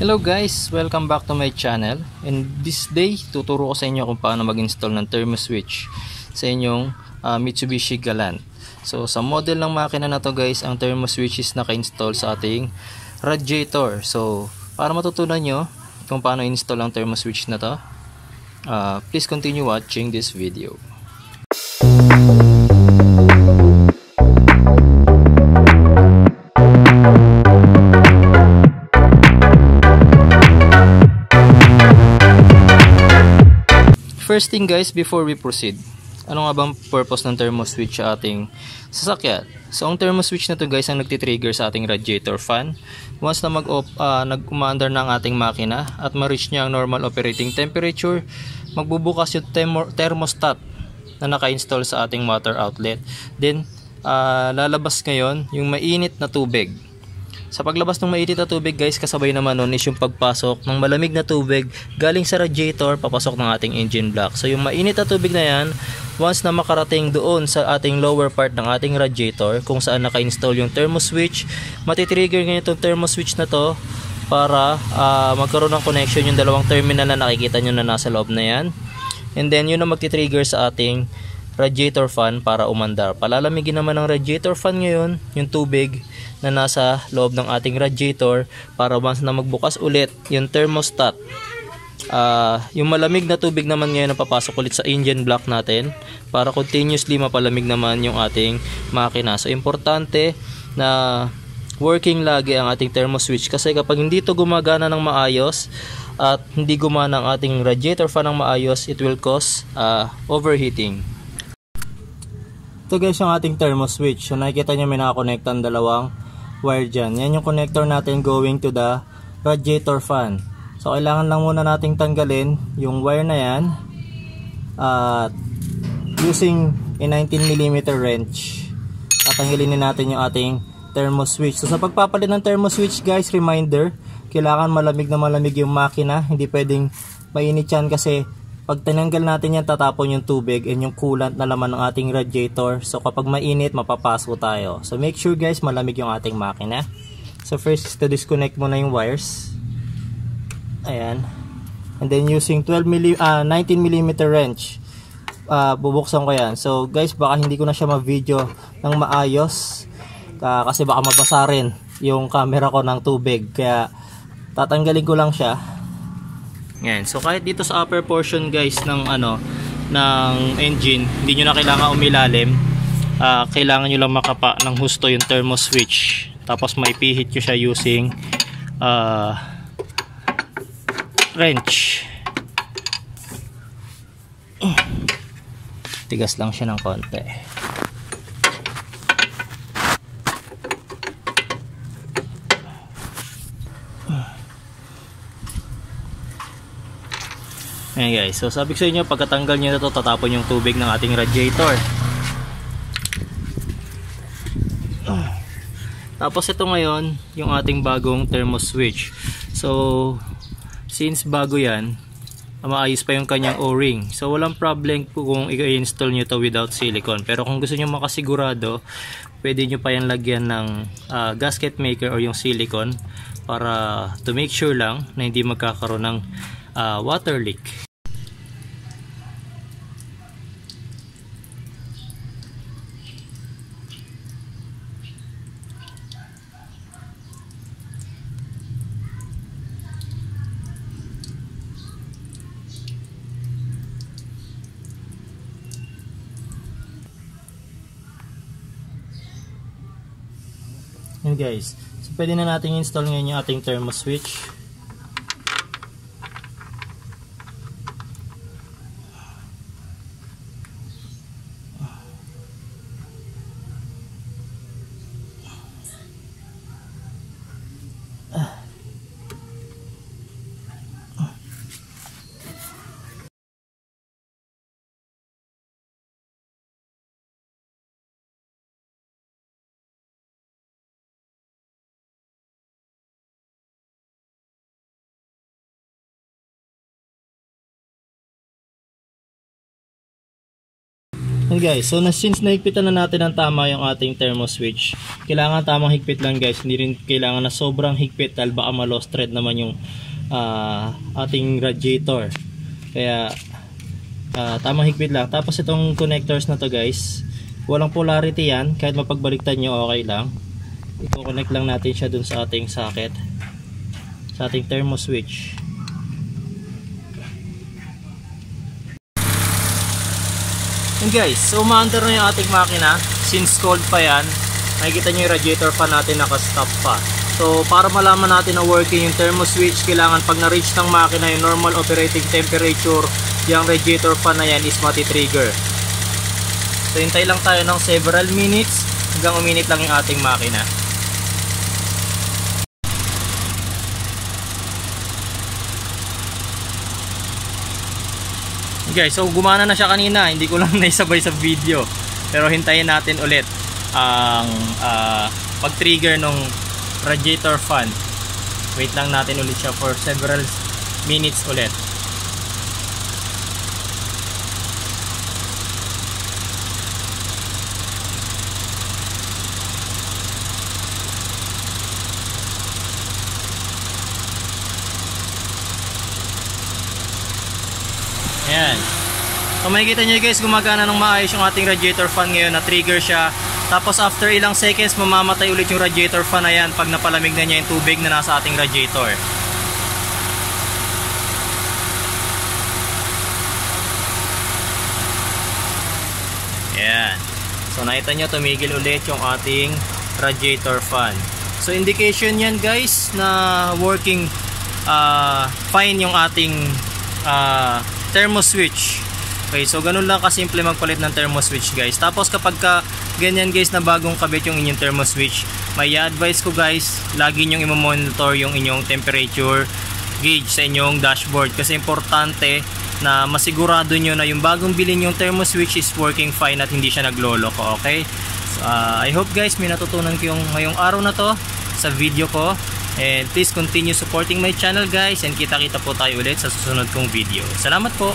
Hello guys! Welcome back to my channel, and this day tuturo ko sa inyo kung paano mag-install ng thermoswitch sa inyong Mitsubishi Galant. So sa model ng makina na to guys, ang thermoswitch is naka-install sa ating radiator. So para matutunan nyo kung paano install ang thermoswitch na to, please continue watching this video. First thing guys, before we proceed, ano nga bang purpose ng thermoswitch sa ating sasakyan? So ang thermoswitch na to guys ang nagtitrigger sa ating radiator fan. Once na nag-umaandar na ang ating makina at ma-reach niya ang normal operating temperature, magbubukas yung thermostat na naka-install sa ating water outlet. Then lalabas ngayon yung mainit na tubig. Sa paglabas ng mainit na tubig guys, kasabay naman nun is yung pagpasok ng malamig na tubig galing sa radiator papasok ng ating engine block. So yung mainit na tubig na yan, once na makarating doon sa ating lower part ng ating radiator kung saan naka-install yung thermoswitch, matitrigger ngayon itong thermoswitch na to para magkaroon ng connection yung dalawang terminal na nakikita nyo na nasa loob na yan. And then yun ang magtitrigger sa ating radiator fan para umandar. Palalamigin naman ng radiator fan ngayon yung tubig na nasa loob ng ating radiator para once na magbukas ulit yung thermostat, yung malamig na tubig naman ngayon ang papasok ulit sa engine block natin para continuously mapalamig naman yung ating makina. So importante na working lagi ang ating thermoswitch kasi kapag hindi ito gumagana ng maayos at hindi gumana ang ating radiator fan ng maayos, it will cause overheating. Ito guys yung ating thermoswitch. So nakikita nyo may nakakonect ang dalawang wire dyan. Yan yung connector natin going to the radiator fan. So kailangan lang muna nating tanggalin yung wire na yan at using a 19mm wrench tatanggalin natin yung ating thermoswitch. So sa pagpapalit ng thermoswitch guys, reminder, kailangan malamig na malamig yung makina. Hindi pwedeng mainit yan kasi pag tinanggal natin yan, tatapon yung tubig and yung coolant na laman ng ating radiator. So kapag mainit, mapapasok tayo. So make sure guys, malamig yung ating makina. So first is to disconnect muna yung wires. Ayan. And then using 19mm wrench, bubuksan ko yan. So guys, baka hindi ko na siya ma-video ng maayos kasi baka mabasa rin yung camera ko ng tubig. Kaya tatanggalin ko lang siya. Yan. So kahit dito sa upper portion guys ng ng engine, hindi nyo na kailangan umilalim. Kailangan nyo lang makapa ng husto yung thermoswitch. Tapos maipihit nyo siya using wrench. Tigas lang siya ng konti. Ayan guys, so sabi ko sa inyo, pagkatanggal nyo na ito, tatapon yung tubig ng ating radiator. Tapos ito ngayon, yung ating bagong thermoswitch. So, since bago yan, maayos pa yung kanyang o-ring. So, walang problem po kung i-install nyo ito without silicone. Pero kung gusto nyo makasigurado, pwede nyo pa yan lagyan ng gasket maker or yung silicone para to make sure lang na hindi magkakaroon ng water leak. Yan guys, so pwede na natin install ngayon yung ating thermoswitch. Yan guys, so since nahigpitan na natin ng tama yung ating thermoswitch, kailangan tamang higpit lang guys, hindi rin kailangan na sobrang higpit dahil baka ma-lost thread naman yung ating radiator. Kaya tamang higpit lang. Tapos itong connectors na to guys, walang polarity yan, kahit mapagbaliktad nyo okay lang. I-connect lang natin siya dun sa ating socket, sa ating thermoswitch. And guys, so umaandar na yung ating makina. Since cold pa yan, nakikita nyo yung radiator pa natin nakastop pa. So para malaman natin na working yung thermoswitch, kailangan pag na-reach ng makina yung normal operating temperature, yung radiator pa na yan is matitrigger. So hintay lang tayo ng several minutes hanggang uminit lang yung ating makina. Guys, so gumana na siya kanina, hindi ko lang naisabay sa video, pero hintayin natin ulit ang pag-trigger ng radiator fan. Wait lang natin ulit siya for several minutes ulit. Ayan. So makikita nyo guys, gumagana ng maayos yung ating radiator fan ngayon, na-trigger siya. Tapos after ilang seconds, mamamatay ulit yung radiator fan na yan pag napalamig na niya yung tubig na nasa ating radiator. Ayan. So nakita nyo, tumigil ulit yung ating radiator fan. So indication yan guys na working fine yung ating thermoswitch. Okay, so ganun lang kasimple magpalit ng thermoswitch guys. Tapos kapag ka ganyan guys na bagong kabit yung inyong thermoswitch, may advice ko guys, lagi nyong i-monitor yung inyong temperature gauge sa inyong dashboard, kasi importante na masigurado nyo na yung bagong bilhin yung thermoswitch is working fine at hindi siya nagloloko. Okay, so, I hope guys may natutunan ko yung ngayong araw na to sa video ko, and please continue supporting my channel guys, and kita-kita po tayo ulit sa susunod kong video. Salamat po!